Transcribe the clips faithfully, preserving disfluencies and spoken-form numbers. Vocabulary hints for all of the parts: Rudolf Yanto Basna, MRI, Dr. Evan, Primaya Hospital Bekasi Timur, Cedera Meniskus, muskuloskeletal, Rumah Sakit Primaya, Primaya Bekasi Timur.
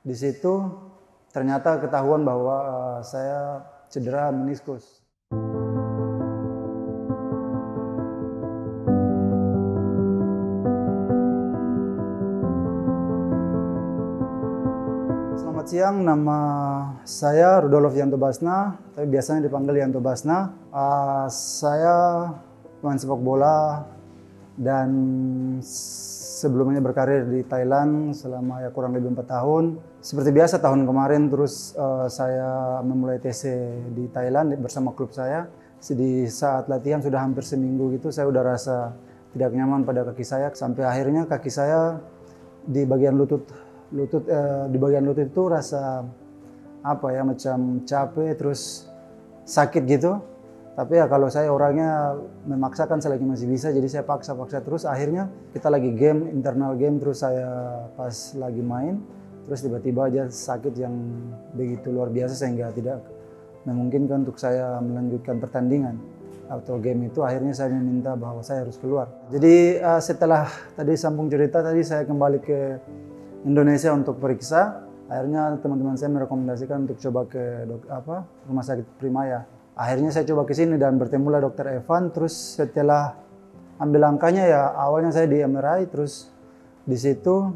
Di situ ternyata ketahuan bahwa uh, saya cedera meniskus. Selamat siang, nama saya Rudolf Yanto Basna, tapi biasanya dipanggil Yanto Basna. Uh, saya pemain sepak bola dan sebelumnya berkarir di Thailand selama ya kurang lebih empat tahun. Seperti biasa tahun kemarin terus uh, saya memulai T C di Thailand bersama klub saya. Di saat latihan sudah hampir seminggu gitu saya udah rasa tidak nyaman pada kaki saya. Sampai akhirnya kaki saya di bagian lutut, lutut uh, di bagian lutut itu rasa apa ya macam capek terus sakit gitu. Tapi ya kalau saya orangnya memaksakan selagi masih bisa, jadi saya paksa-paksa terus. Akhirnya kita lagi game, internal game, terus saya pas lagi main, terus tiba-tiba aja sakit yang begitu luar biasa sehingga tidak memungkinkan untuk saya melanjutkan pertandingan atau game itu. Akhirnya saya meminta bahwa saya harus keluar. Jadi setelah tadi sambung cerita, tadi saya kembali ke Indonesia untuk periksa. Akhirnya teman-teman saya merekomendasikan untuk coba ke dok, apa, Rumah Sakit Primaya. Akhirnya saya coba ke sini dan bertemulah dokter Evan. Terus setelah ambil langkahnya ya awalnya saya di M R I, terus di situ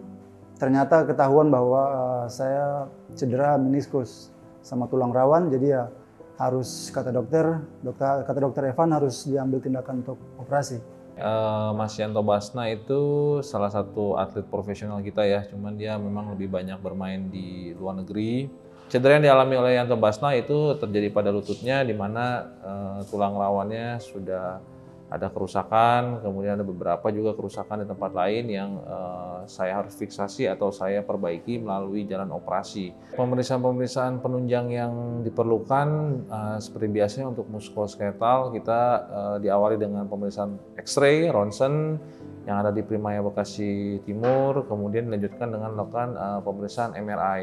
ternyata ketahuan bahwa uh, saya cedera meniskus sama tulang rawan. Jadi ya harus kata dokter, dokter kata dokter Evan harus diambil tindakan untuk operasi. Uh, Mas Yanto Basna itu salah satu atlet profesional kita ya, cuman dia memang lebih banyak bermain di luar negeri. Cedera yang dialami oleh Yanto Basna itu terjadi pada lututnya, di mana uh, tulang rawannya sudah ada kerusakan, kemudian ada beberapa juga kerusakan di tempat lain yang uh, saya harus fiksasi atau saya perbaiki melalui jalan operasi. Pemeriksaan-pemeriksaan penunjang yang diperlukan uh, seperti biasanya untuk muskuloskeletal kita uh, diawali dengan pemeriksaan X-ray, ronsen yang ada di Primaya Bekasi Timur, kemudian dilanjutkan dengan melakukan uh, pemeriksaan M R I.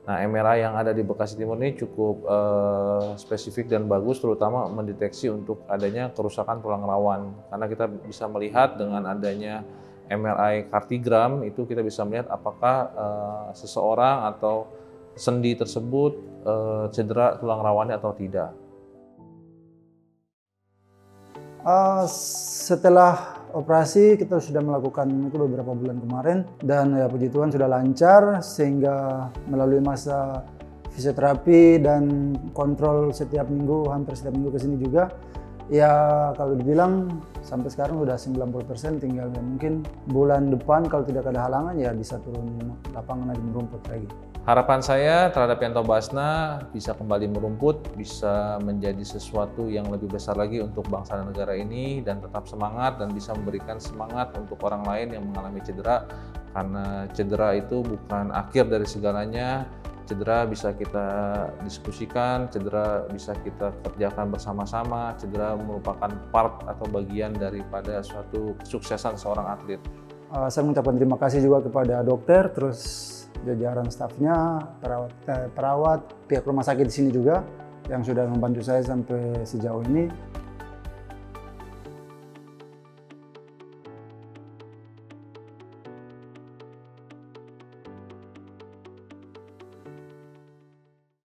Nah, M R I yang ada di Bekasi Timur ini cukup eh, spesifik dan bagus, terutama mendeteksi untuk adanya kerusakan tulang rawan. Karena kita bisa melihat dengan adanya M R I kartigram, itu kita bisa melihat apakah eh, seseorang atau sendi tersebut eh, cedera tulang rawannya atau tidak. Uh, setelah operasi kita sudah melakukan itu beberapa bulan kemarin dan ya puji Tuhan sudah lancar, sehingga melalui masa fisioterapi dan kontrol setiap minggu, hampir setiap minggu kesini juga ya, kalau dibilang sampai sekarang udah sembilan puluh persen, tinggal ya mungkin bulan depan kalau tidak ada halangan ya bisa turun lapangan lagi merumput lagi. Harapan saya terhadap Yanto Basna bisa kembali merumput, bisa menjadi sesuatu yang lebih besar lagi untuk bangsa dan negara ini, dan tetap semangat dan bisa memberikan semangat untuk orang lain yang mengalami cedera. Karena cedera itu bukan akhir dari segalanya, cedera bisa kita diskusikan, cedera bisa kita kerjakan bersama-sama, cedera merupakan part atau bagian daripada suatu kesuksesan seorang atlet. Saya mengucapkan terima kasih juga kepada dokter, terus jajaran stafnya, perawat, eh, perawat, pihak rumah sakit di sini juga yang sudah membantu saya sampai sejauh ini.